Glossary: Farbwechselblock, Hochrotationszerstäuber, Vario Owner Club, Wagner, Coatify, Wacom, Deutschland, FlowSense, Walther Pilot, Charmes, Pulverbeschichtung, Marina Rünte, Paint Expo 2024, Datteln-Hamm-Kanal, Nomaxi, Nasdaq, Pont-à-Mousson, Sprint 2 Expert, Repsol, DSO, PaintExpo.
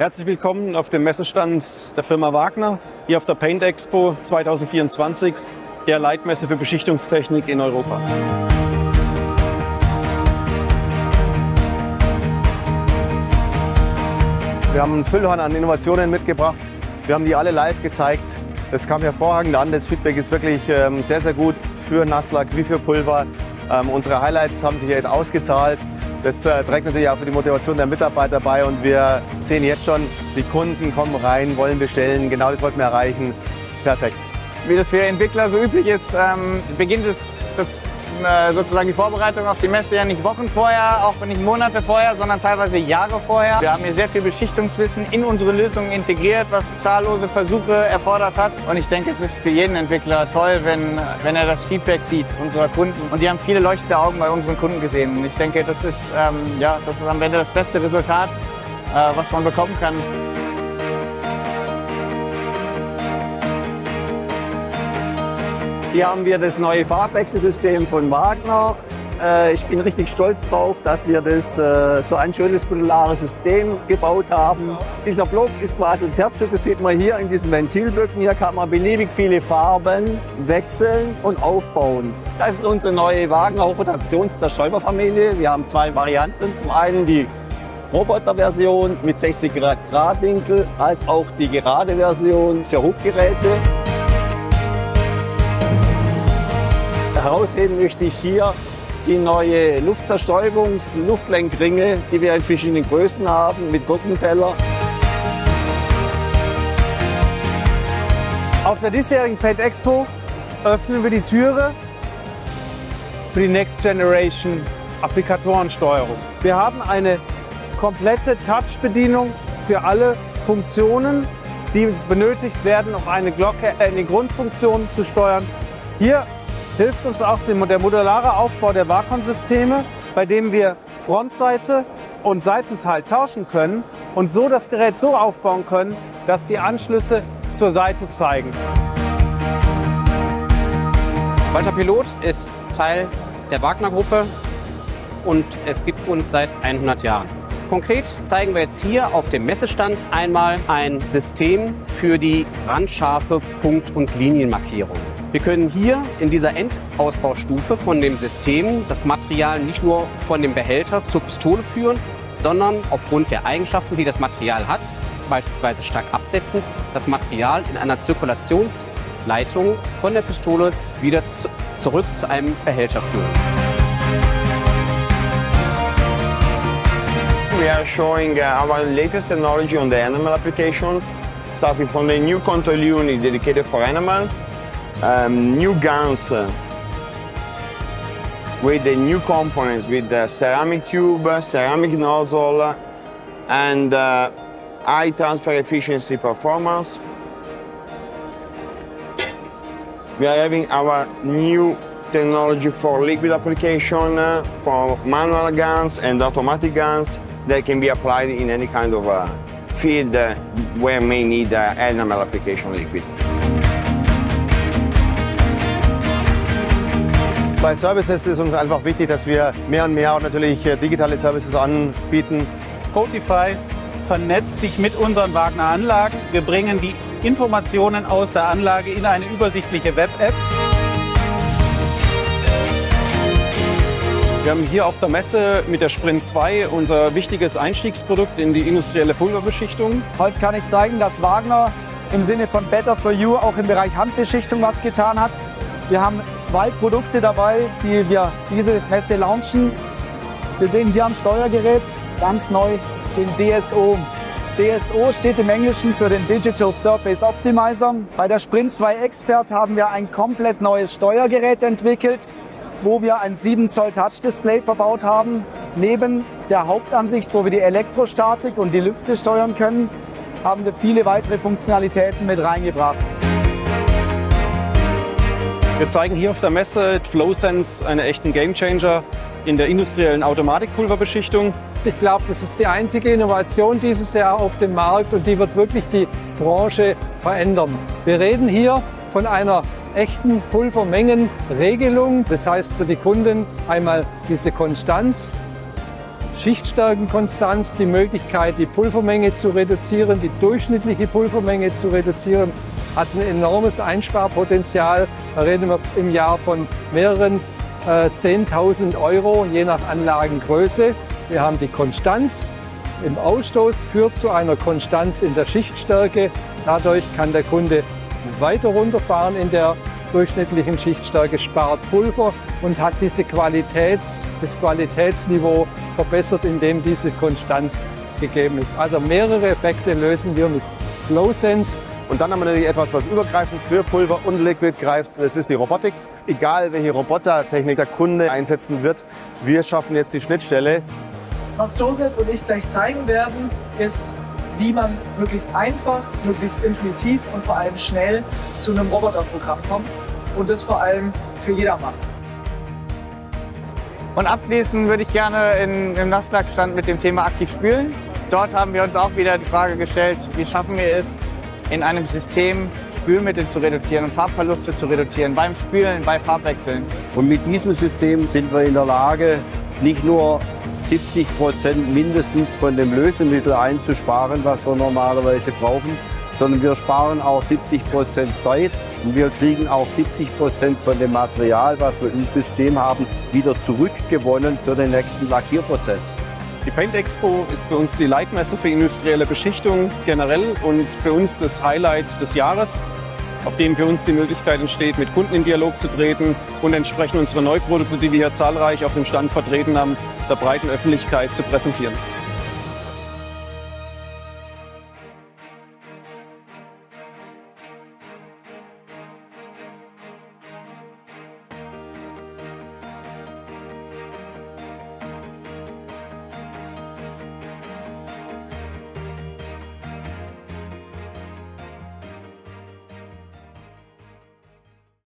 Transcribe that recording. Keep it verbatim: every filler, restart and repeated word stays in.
Herzlich willkommen auf dem Messestand der Firma Wagner, hier auf der Paint Expo zwanzig vierundzwanzig, der Leitmesse für Beschichtungstechnik in Europa. Wir haben ein Füllhorn an Innovationen mitgebracht. Wir haben die alle live gezeigt. Es kam hervorragend an. Das Feedback ist wirklich sehr, sehr gut für Nasslack wie für Pulver. Unsere Highlights haben sich jetzt ausgezahlt. Das trägt natürlich auch für die Motivation der Mitarbeiter bei und wir sehen jetzt schon, die Kunden kommen rein, wollen bestellen, genau das wollten wir erreichen. Perfekt. Wie das für Entwickler so üblich ist, ähm, beginnt es, das, äh, sozusagen die Vorbereitung auf die Messe ja nicht Wochen vorher, auch nicht Monate vorher, sondern teilweise Jahre vorher. Wir haben hier sehr viel Beschichtungswissen in unsere Lösungen integriert, was zahllose Versuche erfordert hat. Und ich denke, es ist für jeden Entwickler toll, wenn, wenn er das Feedback sieht unserer Kunden. Und die haben viele leuchtende Augen bei unseren Kunden gesehen. Und ich denke, das ist, ähm, ja, das ist am Ende das beste Resultat, äh, was man bekommen kann. Hier haben wir das neue Farbwechselsystem von Wagner. Ich bin richtig stolz darauf, dass wir das so ein schönes modulares System gebaut haben. Dieser Block ist quasi das Herzstück, das sieht man hier in diesen Ventilblöcken. Hier kann man beliebig viele Farben wechseln und aufbauen. Das ist unsere neue Wagner Hochrotationszerstäuber-Familie. Wir haben zwei Varianten. Zum einen die Roboterversion mit sechzig Grad Winkel, als auch die gerade Version für Hubgeräte. Herausheben möchte ich hier die neue Luftzerstäubungs-Luftlenkringe, die wir in verschiedenen Größen haben, mit Gurkenteller. Auf der diesjährigen Paint Expo öffnen wir die Türe für die Next Generation Applikatorensteuerung. Wir haben eine komplette Touch-Bedienung für alle Funktionen, die benötigt werden, um eine Glocke in die Grundfunktionen zu steuern. Hier hilft uns auch der modulare Aufbau der Wacom-Systeme, bei dem wir Frontseite und Seitenteil tauschen können und so das Gerät so aufbauen können, dass die Anschlüsse zur Seite zeigen. Walther Pilot ist Teil der Wagner-Gruppe und es gibt uns seit hundert Jahren. Konkret zeigen wir jetzt hier auf dem Messestand einmal ein System für die randscharfe Punkt- und Linienmarkierung. Wir können hier in dieser Endausbaustufe von dem System das Material nicht nur von dem Behälter zur Pistole führen, sondern aufgrund der Eigenschaften, die das Material hat, beispielsweise stark absetzend, das Material in einer Zirkulationsleitung von der Pistole wieder zurück zu einem Behälter führen. We are showing our latest technology on the animal application, starting from the new control unit dedicated for animal. Um, new guns uh, with the new components, with the ceramic tube, ceramic nozzle, and uh, high transfer efficiency performance. We are having our new technology for liquid application, uh, for manual guns and automatic guns that can be applied in any kind of uh, field uh, where may need uh, animal application liquid. Bei Services ist uns einfach wichtig, dass wir mehr und mehr natürlich digitale Services anbieten. Coatify vernetzt sich mit unseren Wagner-Anlagen. Wir bringen die Informationen aus der Anlage in eine übersichtliche Web-App. Wir haben hier auf der Messe mit der Sprint zwei unser wichtiges Einstiegsprodukt in die industrielle Pulverbeschichtung. Heute kann ich zeigen, dass Wagner im Sinne von Better for You auch im Bereich Handbeschichtung was getan hat. Wir haben zwei Produkte dabei, die wir diese Messe launchen. Wir sehen hier am Steuergerät ganz neu den D S O. D S O steht im Englischen für den Digital Surface Optimizer. Bei der Sprint zwei Expert haben wir ein komplett neues Steuergerät entwickelt, wo wir ein sieben Zoll Touch-Display verbaut haben. Neben der Hauptansicht, wo wir die Elektrostatik und die Lüfte steuern können, haben wir viele weitere Funktionalitäten mit reingebracht. Wir zeigen hier auf der Messe FlowSense, einen echten Gamechanger in der industriellen Automatikpulverbeschichtung. Ich glaube, das ist die einzige Innovation dieses Jahr auf dem Markt und die wird wirklich die Branche verändern. Wir reden hier von einer echten Pulvermengenregelung. Das heißt für die Kunden einmal diese Konstanz, Schichtstärkenkonstanz, die Möglichkeit, die Pulvermenge zu reduzieren, die durchschnittliche Pulvermenge zu reduzieren, hat ein enormes Einsparpotenzial. Da reden wir im Jahr von mehreren äh, zehntausend Euro, je nach Anlagengröße. Wir haben die Konstanz im Ausstoß, führt zu einer Konstanz in der Schichtstärke. Dadurch kann der Kunde weiter runterfahren in der durchschnittlichen Schichtstärke, spart Pulver und hat diese Qualitäts, das Qualitätsniveau verbessert, indem diese Konstanz gegeben ist. Also mehrere Effekte lösen wir mit FlowSense. Und dann haben wir natürlich etwas, was übergreifend für Pulver und Liquid greift. Das ist die Robotik. Egal, welche Robotertechnik der Kunde einsetzen wird, wir schaffen jetzt die Schnittstelle. Was Joseph und ich gleich zeigen werden, ist, wie man möglichst einfach, möglichst intuitiv und vor allem schnell zu einem Roboterprogramm kommt. Und das vor allem für jedermann. Und abschließend würde ich gerne in, im Nasdaq-Stand mit dem Thema aktiv spülen. Dort haben wir uns auch wieder die Frage gestellt, wie schaffen wir es, in einem System Spülmittel zu reduzieren und Farbverluste zu reduzieren, beim Spülen, bei Farbwechseln. Und mit diesem System sind wir in der Lage, nicht nur siebzig Prozent mindestens von dem Lösemittel einzusparen, was wir normalerweise brauchen, sondern wir sparen auch siebzig Prozent Zeit und wir kriegen auch siebzig Prozent von dem Material, was wir im System haben, wieder zurückgewonnen für den nächsten Lackierprozess. Die Paint Expo ist für uns die Leitmesse für industrielle Beschichtung generell und für uns das Highlight des Jahres, auf dem für uns die Möglichkeit entsteht, mit Kunden in Dialog zu treten und entsprechend unsere Neuprodukte, die wir hier zahlreich auf dem Stand vertreten haben, der breiten Öffentlichkeit zu präsentieren.